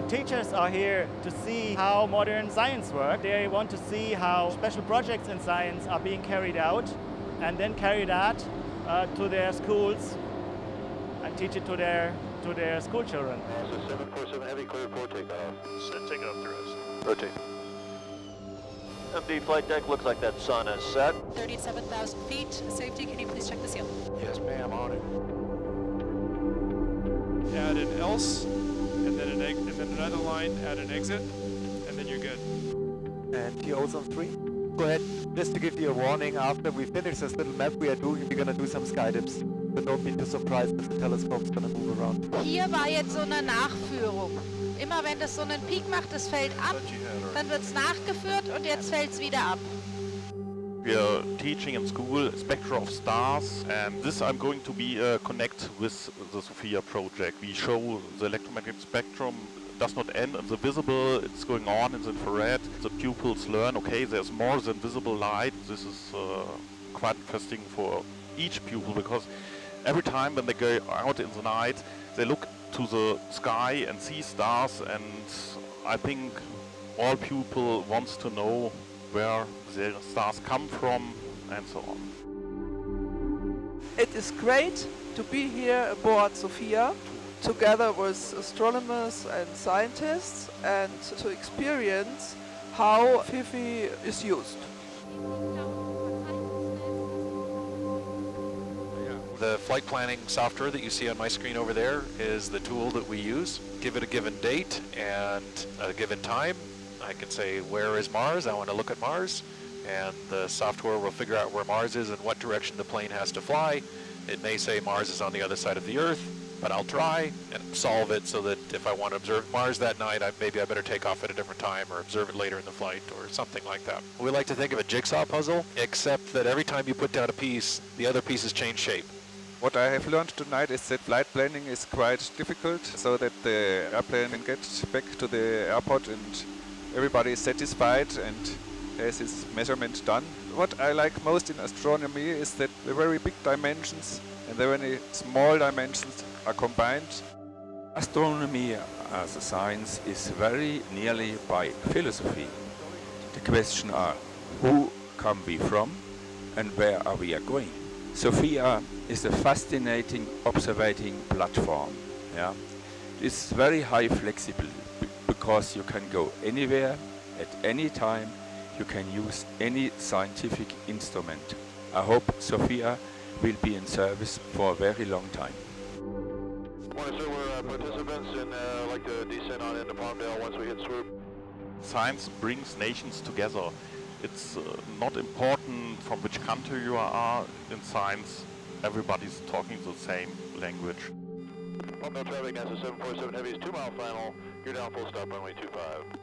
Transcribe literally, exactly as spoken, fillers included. The teachers are here to see how modern science works. They want to see how special projects in science are being carried out and then carry that uh, to their schools and teach it to their, to their school children. seven forty-seven heavy, clear for takeoff. Set takeoff thrust. Rotate. M D flight deck, looks like that sun is set. thirty-seven thousand feet. Safety, can you please check the seal? Yes, ma'am, on it. Add an else, and then, an egg, and then another line, add an exit, and then you're good. And T O's on three. Go ahead, just to give you a warning, after we finish this little map we are doing, we're going to do some skydips. But don't be too surprised if the telescope's going to move around. Hier war jetzt so eine Nachführung. Immer wenn das so einen Peak macht, es fällt ab, dann wird es nachgeführt und jetzt fällt es wieder ab. We are teaching in school Spectra of Stars, and this I'm going to be uh, connect with the SOFIA project. We show the electromagnetic spectrum does not end in the visible, it's going on in the infrared. The pupils learn, okay, there's more than visible light. This is uh, quite interesting for each pupil, because every time when they go out in the night, they look to the sky and see stars, and I think all pupil wants to know where the stars come from and so on. It is great to be here aboard SOFIA together with astronomers and scientists and to experience how FIFI is used. The flight planning software that you see on my screen over there is the tool that we use. Give it a given date and a given time. I can say, where is Mars? I want to look at Mars. And the software will figure out where Mars is and what direction the plane has to fly. It may say Mars is on the other side of the Earth, but I'll try and solve it so that if I want to observe Mars that night, I, maybe I better take off at a different time or observe it later in the flight or something like that. We like to think of a jigsaw puzzle, except that every time you put down a piece, the other pieces change shape. What I have learned tonight is that flight planning is quite difficult, so that the airplane can get back to the airport and everybody is satisfied and has its measurement done. What I like most in astronomy is that the very big dimensions and the very small dimensions are combined. Astronomy as a science is very nearly by philosophy. The questions are, who come we from and where are we going? SOFIA is a fascinating observating platform. Yeah? It's very high flexible because you can go anywhere, at any time, you can use any scientific instrument. I hope SOFIA will be in service for a very long time. Morning, sir. We're uh, participants and uh, like to descend on into Palmdale once we hit swoop. Science brings nations together. It's uh, not important from which country you are in science. Everybody's talking the same language. Well, no traffic, NASA seven forty-seven Heavy's two mile final. You're down full stop runway two five.